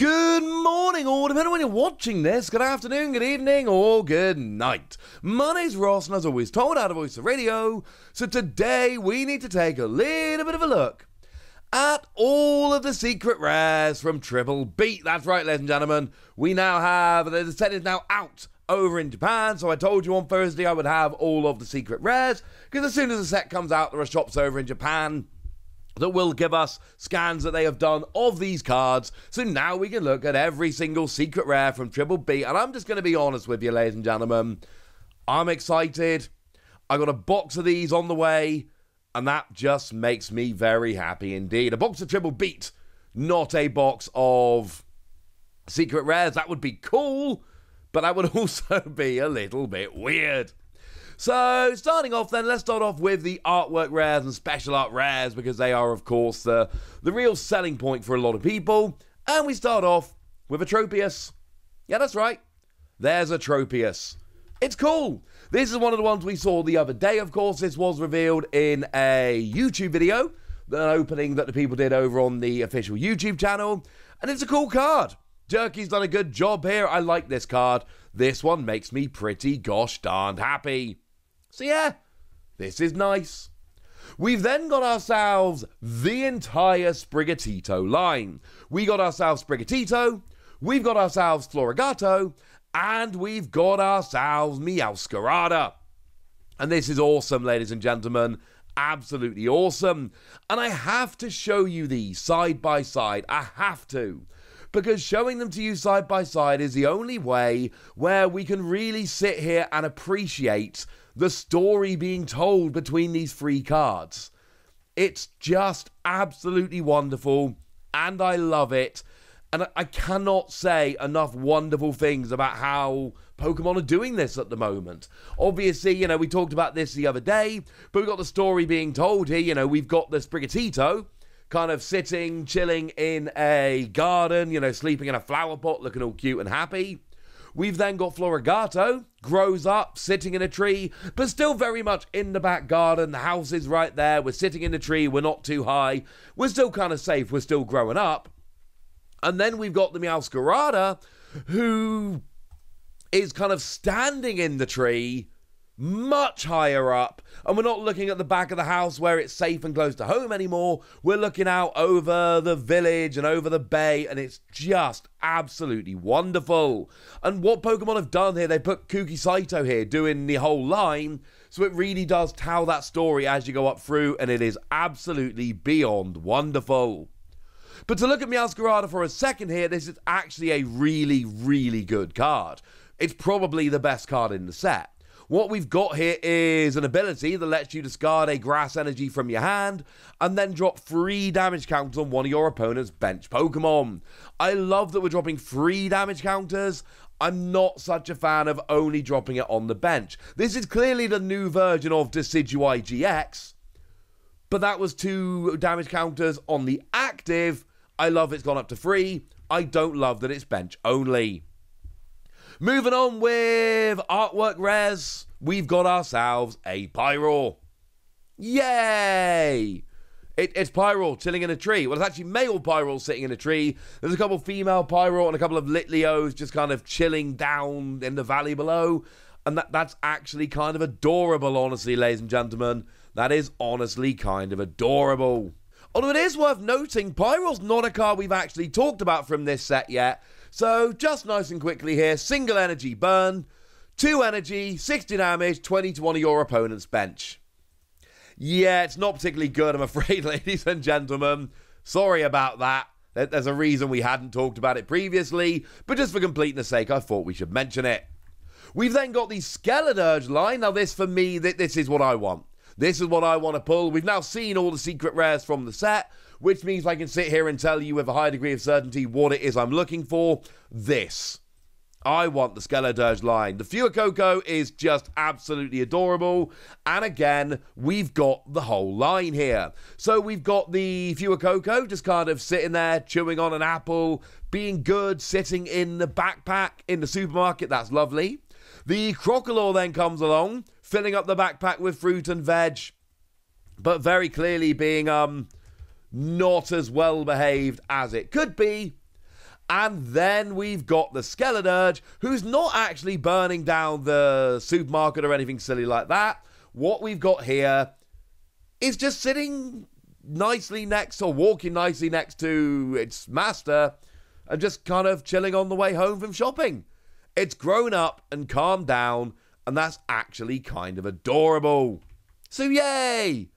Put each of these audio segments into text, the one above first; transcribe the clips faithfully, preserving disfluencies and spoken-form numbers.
Good morning, or depending on when you're watching this, good afternoon, good evening, or good night. My name's Ross, and as always, told out of voice of radio, so today we need to take a little bit of a look at all of the secret rares from Triple Beat. That's right, ladies and gentlemen, we now have, the set is now out over in Japan, so I told you on Thursday I would have all of the secret rares, because as soon as the set comes out, there are shops over in Japan that will give us scans that they have done of these cards. So now we can look at every single secret rare from Triple B. And I'm just going to be honest with you, ladies and gentlemen. I'm excited. I got a box of these on the way, and that just makes me very happy indeed. A box of Triple Beat, not a box of secret rares. That would be cool, but that would also be a little bit weird. So, starting off then, let's start off with the artwork rares and special art rares, because they are, of course, the, the real selling point for a lot of people. And we start off with Atropius. Yeah, that's right. There's Atropius. It's cool. This is one of the ones we saw the other day, of course. This was revealed in a YouTube video, an opening that the people did over on the official YouTube channel. And it's a cool card. Jerky's done a good job here. I like this card. This one makes me pretty gosh darned happy. So yeah, this is nice. We've then got ourselves the entire Sprigatito line. We got ourselves Sprigatito, we've got ourselves Floragato, and we've got ourselves Meowscarada. And this is awesome, ladies and gentlemen. Absolutely awesome. And I have to show you these side by side. I have to. Because showing them to you side by side is the only way where we can really sit here and appreciate the story being told between these three cards. It's just absolutely wonderful, and I love it. And I cannot say enough wonderful things about how Pokemon are doing this at the moment. Obviously, you know, we talked about this the other day, but we've got the story being told here. You know, we've got the Sprigatito kind of sitting, chilling in a garden, you know, sleeping in a flower pot, looking all cute and happy. We've then got Floragato, grows up, sitting in a tree, but still very much in the back garden. The house is right there. We're sitting in a tree. We're not too high. We're still kind of safe. We're still growing up. And then we've got the Meowscarada, who is kind of standing in the tree, much higher up, and we're not looking at the back of the house where it's safe and close to home anymore. We're looking out over the village and over the bay, and it's just absolutely wonderful. And what Pokemon have done here, they put Kuki Saito here doing the whole line, so it really does tell that story as you go up through, and it is absolutely beyond wonderful. But to look at Meowscarada for a second here, this is actually a really, really good card. It's probably the best card in the set. What we've got here is an ability that lets you discard a grass energy from your hand and then drop three damage counters on one of your opponent's bench Pokemon. I love that we're dropping three damage counters. I'm not such a fan of only dropping it on the bench. This is clearly the new version of Decidueye G X, but that was two damage counters on the active. I love it's gone up to three. I don't love that it's bench only. Moving on with artwork rares, we've got ourselves a Pyroar. Yay! It, it's Pyroar chilling in a tree. Well, it's actually male Pyroar sitting in a tree. There's a couple of female Pyroar and a couple of Litleos just kind of chilling down in the valley below. And that, that's actually kind of adorable, honestly, ladies and gentlemen. That is honestly kind of adorable. Although it is worth noting, Pyroar's not a card we've actually talked about from this set yet. So, just nice and quickly here, single energy burn, two energy, sixty damage, twenty to one of your opponent's bench. Yeah, it's not particularly good, I'm afraid, ladies and gentlemen. Sorry about that. There's a reason we hadn't talked about it previously, but just for completeness sake, I thought we should mention it. We've then got the Skeledirge line. Now, this for me, this is what I want. This is what I want to pull. We've now seen all the secret rares from the set, which means I can sit here and tell you with a high degree of certainty what it is I'm looking for. This. I want the Skeledirge line. The Fuecoco is just absolutely adorable. And again, we've got the whole line here. So we've got the Fuecoco just kind of sitting there, chewing on an apple, being good, sitting in the backpack in the supermarket. That's lovely. The Crocolore then comes along, filling up the backpack with fruit and veg, but very clearly being, um... not as well behaved as it could be. And then we've got the Skeledirge, who's not actually burning down the supermarket or anything silly like that. What we've got here is just sitting nicely next, or walking nicely next to its master, and just kind of chilling on the way home from shopping. It's grown up and calmed down, and that's actually kind of adorable. So yay!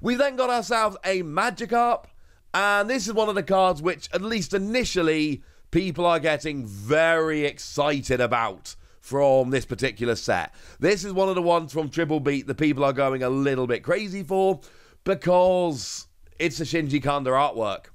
We've then got ourselves a Magikarp, and this is one of the cards which, at least initially, people are getting very excited about from this particular set. This is one of the ones from Triple Beat that people are going a little bit crazy for, because it's a Shinji Kanda artwork.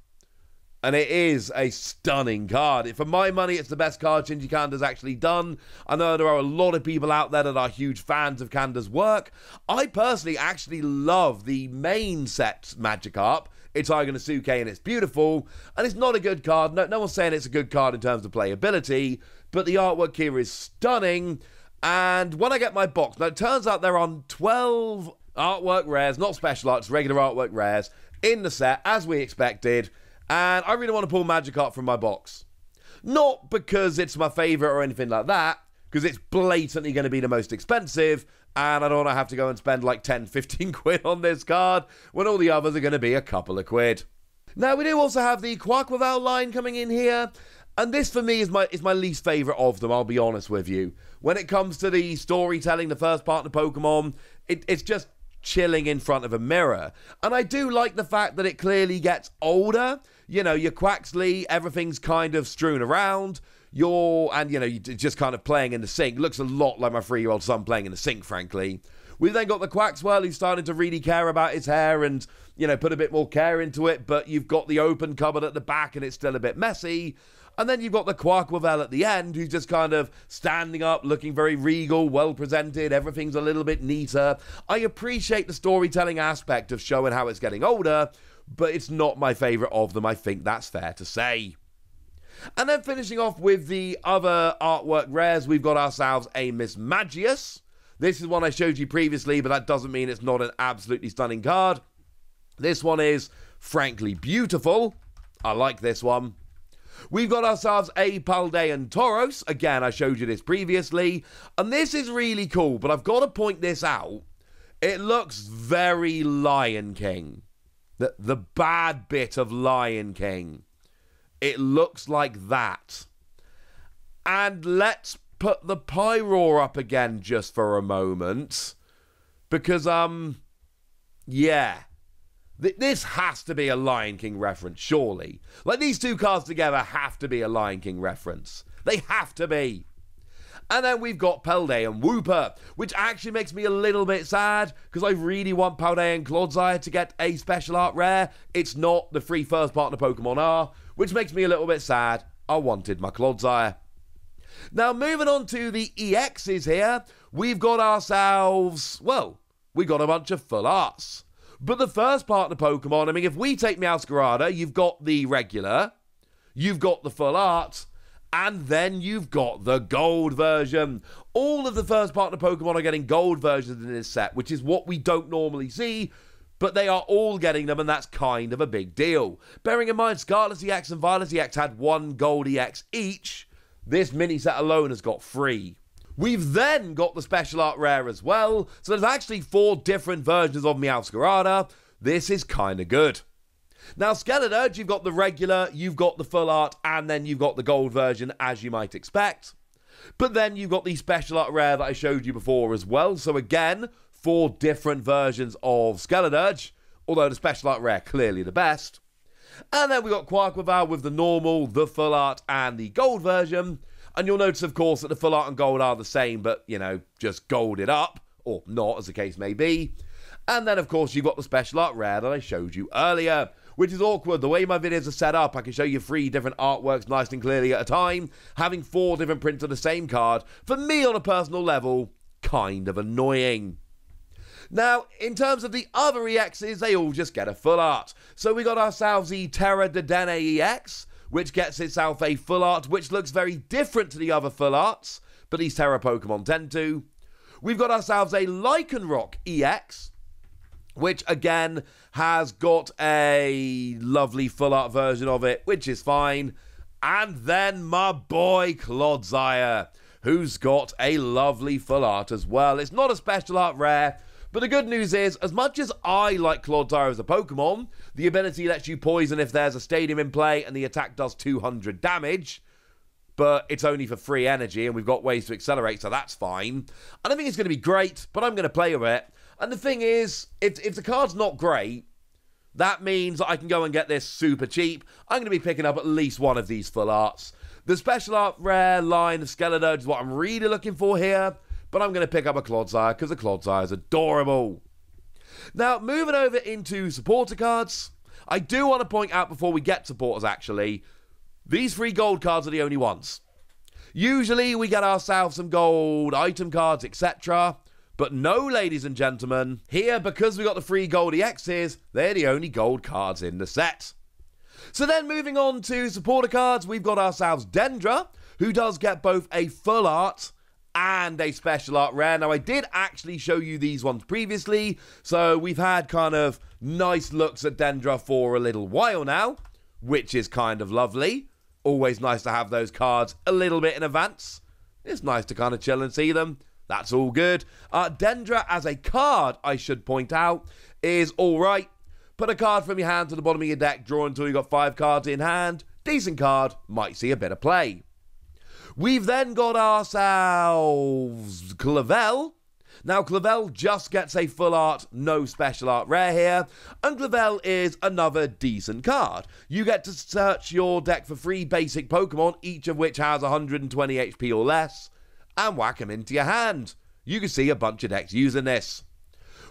And it is a stunning card. For my money, it's the best card Shinji Kanda's actually done. I know there are a lot of people out there that are huge fans of Kanda's work. I personally actually love the main set Magikarp. It's Aigenosuke and it's beautiful. And it's not a good card. No, no one's saying it's a good card in terms of playability. But the artwork here is stunning. And when I get my box, now it turns out there are twelve artwork rares, not special arts, regular artwork rares, in the set, as we expected. And I really want to pull Magikarp from my box. Not because it's my favourite or anything like that, because it's blatantly going to be the most expensive, and I don't want to have to go and spend like ten, fifteen quid on this card, when all the others are going to be a couple of quid. Now, we do also have the Quaquaval line coming in here, and this for me is my, is my least favourite of them, I'll be honest with you. When it comes to the storytelling, the first partner Pokemon, it, it's just chilling in front of a mirror. And I do like the fact that it clearly gets older. You know, your Quaxly, everything's kind of strewn around. You're, and you know, you're just kind of playing in the sink. Looks a lot like my three-year-old son playing in the sink, frankly. We've then got the Quaxwell, who's starting to really care about his hair and, you know, put a bit more care into it, but you've got the open cupboard at the back and it's still a bit messy. And then you've got the Quaquaval at the end, who's just kind of standing up, looking very regal, well-presented, everything's a little bit neater. I appreciate the storytelling aspect of showing how it's getting older, but it's not my favourite of them, I think that's fair to say. And then finishing off with the other artwork rares, we've got ourselves a Mismagius. This is one I showed you previously, but that doesn't mean it's not an absolutely stunning card. This one is, frankly, beautiful. I like this one. We've got ourselves a Paldean Tauros. Again, I showed you this previously. And this is really cool, but I've got to point this out. It looks very Lion King. The, the bad bit of Lion King. It looks like that. And let's put the Pyroar up again just for a moment. Because, um, yeah. This has to be a Lion King reference, surely. Like, these two cards together have to be a Lion King reference. They have to be. And then we've got Paldean Wooper, which actually makes me a little bit sad, because I really want Paldean Clodsire to get a special art rare. It's not. The three first partner Pokemon are, which makes me a little bit sad. I wanted my Clodsire. Now, moving on to the E Xs here, we've got ourselves, well, we got a bunch of full arts. But the first partner Pokemon, I mean, if we take Meowscarada, you've got the regular, you've got the full art, and then you've got the gold version. All of the first partner Pokemon are getting gold versions in this set, which is what we don't normally see, but they are all getting them, and that's kind of a big deal. Bearing in mind, Scarlet E X and Violet E X had one gold E X each. This mini set alone has got three. We've then got the special art rare as well. So there's actually four different versions of Meowscarada. This is kind of good. Now, Skeledirge, you've got the regular, you've got the full art, and then you've got the gold version, as you might expect. But then you've got the special art rare that I showed you before as well. So again, four different versions of Skeledirge, although the special art rare clearly the best. And then we've got Quaquaval with the normal, the full art, and the gold version. And you'll notice, of course, that the full art and gold are the same, but, you know, just golded up, or not, as the case may be. And then, of course, you've got the special art rare that I showed you earlier, which is awkward. The way my videos are set up, I can show you three different artworks nice and clearly at a time. Having four different prints of the same card, for me on a personal level, kind of annoying. Now, in terms of the other E Xs, they all just get a full art. So we got ourselves the Terra Dedenne E X, which gets itself a full art, which looks very different to the other full arts, but these Terra Pokemon tend to. We've got ourselves a Lycanroc E X, which again has got a lovely full art version of it, which is fine. And then my boy Clodsire, who's got a lovely full art as well. It's not a special art rare, but the good news is, as much as I like Clodsire as a Pokemon, the ability lets you poison if there's a stadium in play and the attack does two hundred damage, but it's only for free energy and we've got ways to accelerate, so that's fine. I don't think it's going to be great, but I'm going to play with it. And the thing is, if, if the card's not great, that means I can go and get this super cheap. I'm going to be picking up at least one of these full arts. The special art rare line of Skeledirge is what I'm really looking for here, but I'm going to pick up a Clodsire because the Clodsire is adorable. Now, moving over into supporter cards, I do want to point out before we get supporters, actually, these three gold cards are the only ones. Usually, we get ourselves some gold item cards, et cetera, but no, ladies and gentlemen, here, because we got the three gold E Xs, they're the only gold cards in the set. So then, moving on to supporter cards, we've got ourselves Dendra, who does get both a full art and a special art rare. Now, I did actually show you these ones previously, so we've had kind of nice looks at Dendra for a little while now, which is kind of lovely. Always nice to have those cards a little bit in advance. It's nice to kind of chill and see them. That's all good. Uh, Dendra as a card, I should point out, is all right. Put a card from your hand to the bottom of your deck, draw until you've got five cards in hand. Decent card, might see a bit of play. We've then got ourselves Clavell. Now, Clavell just gets a full art, no special art rare here. And Clavell is another decent card. You get to search your deck for three basic Pokemon, each of which has one hundred twenty H P or less, and whack them into your hand. You can see a bunch of decks using this.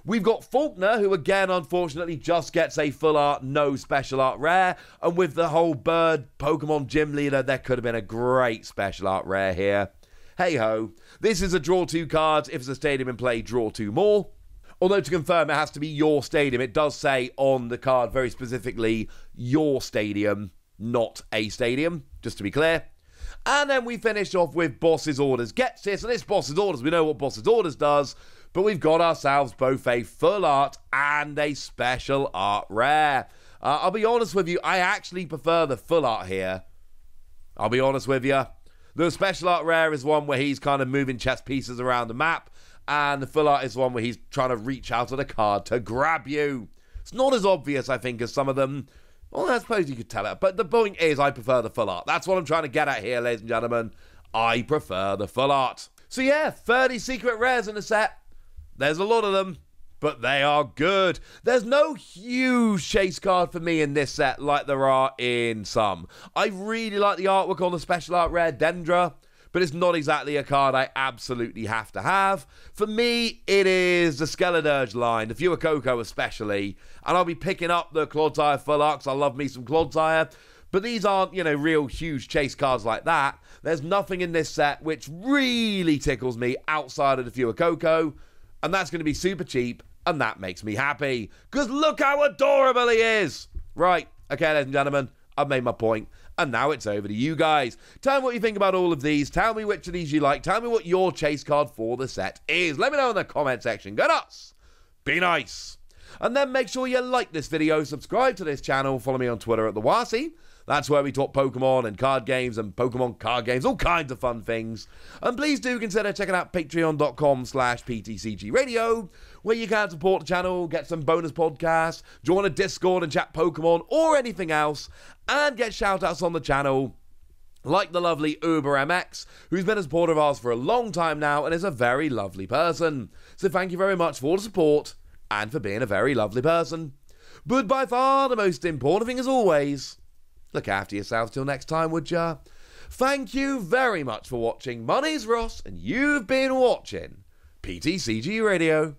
We've got Faulkner, who again, unfortunately, just gets a full art, no special art rare. And with the whole bird Pokemon gym leader, there could have been a great special art rare here. Hey-ho. This is a draw two cards. If it's a stadium in play, draw two more. Although, to confirm, it has to be your stadium. It does say on the card very specifically, your stadium, not a stadium, just to be clear. And then we finish off with Boss's Orders. Gets this, and it's Boss's Orders. We know what Boss's Orders does. But we've got ourselves both a full art and a special art rare. Uh, I'll be honest with you, I actually prefer the full art here. I'll be honest with you. The special art rare is one where he's kind of moving chess pieces around the map, and the full art is one where he's trying to reach out at a card to grab you. It's not as obvious, I think, as some of them. Well, I suppose you could tell it. But the point is, I prefer the full art. That's what I'm trying to get at here, ladies and gentlemen. I prefer the full art. So yeah, thirty secret rares in the set. There's a lot of them, but they are good. There's no huge chase card for me in this set like there are in some. I really like the artwork on the special art rare Dendra, but it's not exactly a card I absolutely have to have. For me, it is the Skeledirge line, the Fuecoco especially, and I'll be picking up the Clodsire full art because I love me some Clodsire, but these aren't, you know, real huge chase cards like that. There's nothing in this set which really tickles me outside of the Fuecoco, and that's going to be super cheap, and that makes me happy. Because look how adorable he is! Right, okay, ladies and gentlemen, I've made my point, and now it's over to you guys. Tell me what you think about all of these. Tell me which of these you like. Tell me what your chase card for the set is. Let me know in the comment section. Go nuts! Be nice! And then make sure you like this video, subscribe to this channel, follow me on Twitter at TheWossy. That's where we talk Pokemon and card games and Pokemon card games, all kinds of fun things. And please do consider checking out patreon.com slash PTCG Radio, where you can support the channel, get some bonus podcasts, join a Discord and chat Pokemon or anything else, and get shoutouts on the channel, like the lovely UberMX, who's been a supporter of ours for a long time now and is a very lovely person. So thank you very much for all the support and for being a very lovely person. But by far the most important thing, as always, look after yourselves till next time, would ya? Thank you very much for watching. My name's Ross, and you've been watching P T C G Radio.